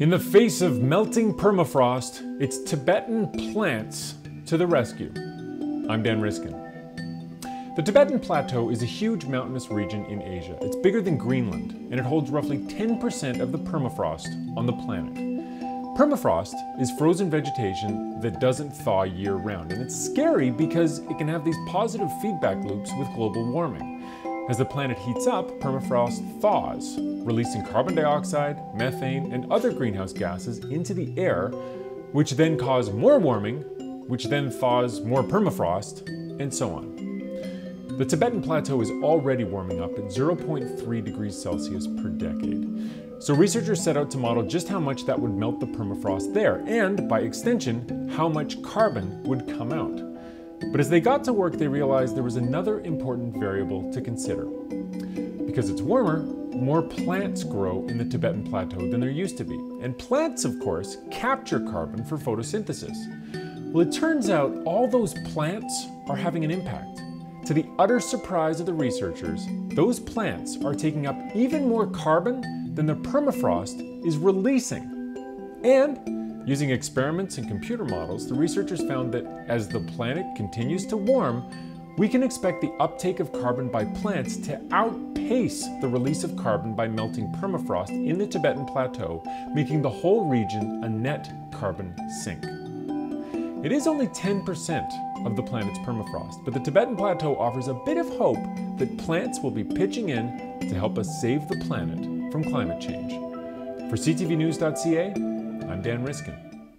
In the face of melting permafrost, it's Tibetan plants to the rescue. I'm Dan Riskin. The Tibetan Plateau is a huge mountainous region in Asia. It's bigger than Greenland, and it holds roughly 10% of the permafrost on the planet. Permafrost is frozen vegetation that doesn't thaw year-round, and it's scary because it can have these positive feedback loops with global warming. As the planet heats up, permafrost thaws, releasing carbon dioxide, methane, and other greenhouse gases into the air, which then cause more warming, which then thaws more permafrost, and so on. The Tibetan Plateau is already warming up at 0.3 degrees Celsius per decade. So researchers set out to model just how much that would melt the permafrost there, and by extension, how much carbon would come out. But as they got to work, they realized there was another important variable to consider. Because it's warmer, more plants grow in the Tibetan Plateau than there used to be. And plants, of course, capture carbon for photosynthesis. Well, it turns out all those plants are having an impact. To the utter surprise of the researchers, those plants are taking up even more carbon than the permafrost is releasing. And using experiments and computer models, the researchers found that as the planet continues to warm, we can expect the uptake of carbon by plants to outpace the release of carbon by melting permafrost in the Tibetan Plateau, making the whole region a net carbon sink. It is only 10% of the planet's permafrost, but the Tibetan Plateau offers a bit of hope that plants will be pitching in to help us save the planet from climate change. For ctvnews.ca, I'm Dan Riskin.